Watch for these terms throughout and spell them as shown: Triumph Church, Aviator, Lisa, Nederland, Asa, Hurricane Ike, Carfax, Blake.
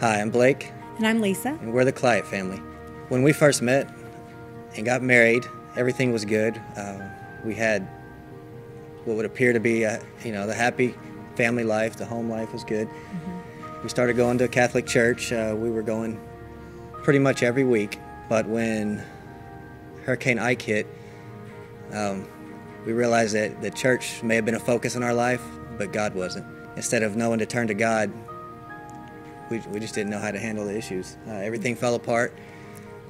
Hi, I'm Blake. And I'm Lisa. And we're the Client family. When we first met and got married, everything was good. We had what would appear to be, the happy family life. The home life was good. Mm-hmm. We started going to a Catholic church. We were going pretty much every week. But when Hurricane Ike hit, we realized that the church may have been a focus in our life, but God wasn't. Instead of knowing to turn to God, we just didn't know how to handle the issues. Everything fell apart.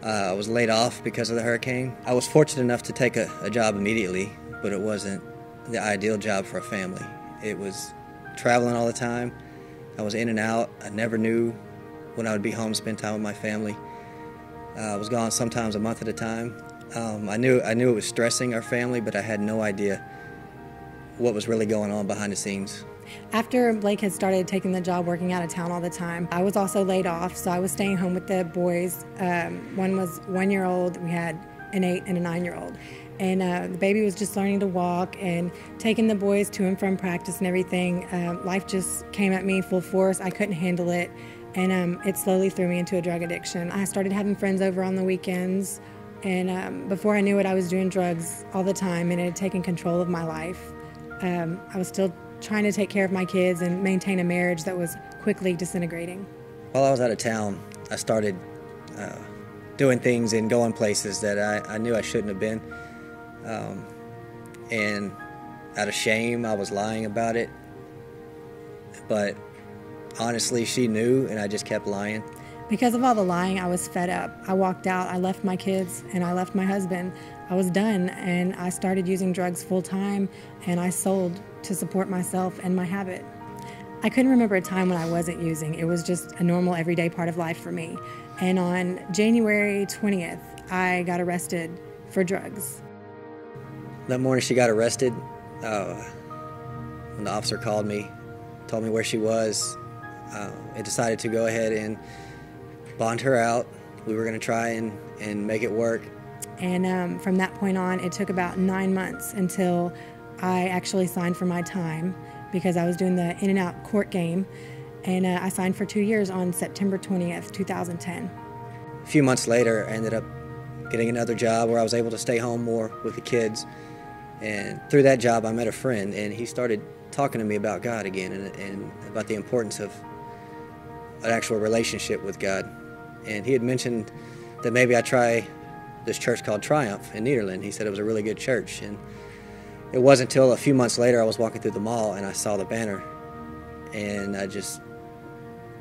I was laid off because of the hurricane. I was fortunate enough to take a job immediately, but it wasn't the ideal job for a family. It was traveling all the time. I was in and out. I never knew when I would be home to spend time with my family. I was gone sometimes a month at a time. I knew it was stressing our family, but I had no idea what was really going on behind the scenes. After Blake had started taking the job working out of town all the time, I was also laid off, so I was staying home with the boys. One was 1-year-old, we had an 8- and a 9-year-old. And the baby was just learning to walk and taking the boys to and from practice and everything. Life just came at me full force. I couldn't handle it, and it slowly threw me into a drug addiction. I started having friends over on the weekends, and before I knew it, I was doing drugs all the time, and it had taken control of my life. I was still trying to take care of my kids and maintain a marriage that was quickly disintegrating. While I was out of town, I started doing things and going places that I knew I shouldn't have been. And out of shame, I was lying about it. But honestly, she knew, and I just kept lying. Because of all the lying, I was fed up. I walked out, I left my kids, and I left my husband. I was done, and I started using drugs full time, and I sold to support myself and my habit. I couldn't remember a time when I wasn't using. It was just a normal, everyday part of life for me. And on January 20th, I got arrested for drugs. That morning she got arrested. When the officer called me, told me where she was, I decided to go ahead and bond her out. We were going to try and make it work. And from that point on, it took about 9 months until I actually signed for my time, because I was doing the in and out court game. And I signed for 2 years on September 20th, 2010. A few months later, I ended up getting another job where I was able to stay home more with the kids. And through that job, I met a friend, and he started talking to me about God again and about the importance of an actual relationship with God. And he had mentioned that maybe I try this church called Triumph in Nederland. He said it was a really good church. And it wasn't until a few months later I was walking through the mall and I saw the banner, and I just,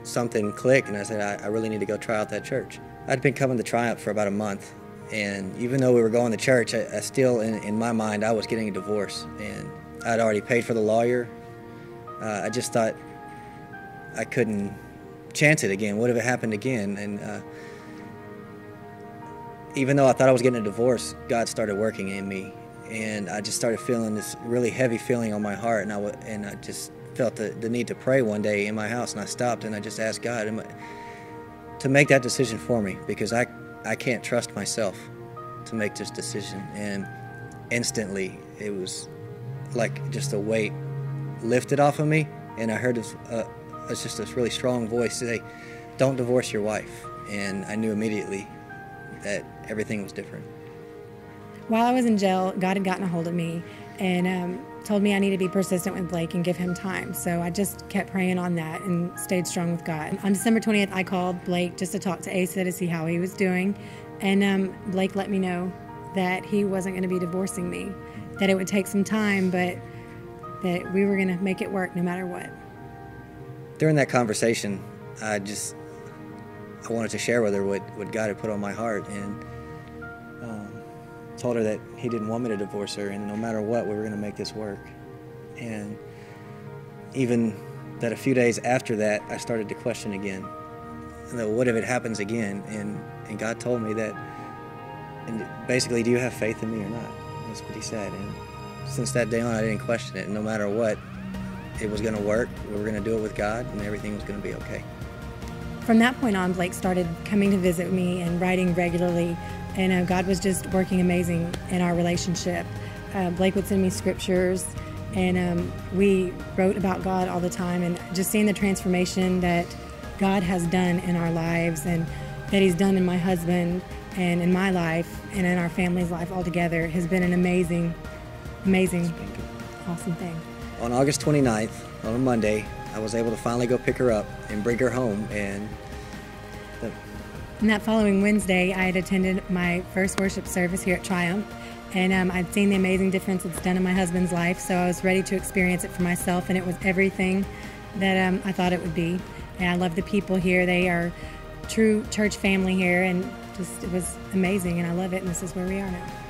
something clicked, and I said, I really need to go try out that church. I'd been coming to Triumph for about a month, and even though we were going to church, I still, in my mind, I was getting a divorce, and I'd already paid for the lawyer. I just thought I couldn't chance it again. What if it happened again? And even though I thought I was getting a divorce, God started working in me, and I just started feeling this really heavy feeling on my heart, and I just felt the need to pray one day in my house, and I stopped and I just asked God to make that decision for me, because I can't trust myself to make this decision. And instantly it was like just a weight lifted off of me, and I heard it's just this really strong voice say, "Don't divorce your wife." And I knew immediately that everything was different. While I was in jail, God had gotten a hold of me and told me I needed to be persistent with Blake and give him time. So I just kept praying on that and stayed strong with God. On December 20th, I called Blake just to talk to Asa to see how he was doing. And Blake let me know that he wasn't going to be divorcing me, that it would take some time, but that we were going to make it work no matter what. During that conversation, I wanted to share with her what God had put on my heart, and told her that he didn't want me to divorce her, and no matter what, we were going to make this work. And even that a few days after that, I started to question again, what if it happens again? And God told me that, and basically, do you have faith in me or not? That's what he said. And since that day on, I didn't question it. And no matter what, it was going to work, we were going to do it with God, and everything was going to be okay. From that point on, Blake started coming to visit me and writing regularly, and God was just working amazing in our relationship. Blake would send me scriptures, and we wrote about God all the time, and just seeing the transformation that God has done in our lives and that He's done in my husband and in my life and in our family's life altogether has been an amazing, amazing, awesome thing. On August 29th, on a Monday, I was able to finally go pick her up and bring her home. And that following Wednesday, I had attended my first worship service here at Triumph. And I'd seen the amazing difference it's done in my husband's life, so I was ready to experience it for myself, and it was everything that I thought it would be. And I love the people here. They are true church family here, and just it was amazing, and I love it, and this is where we are now.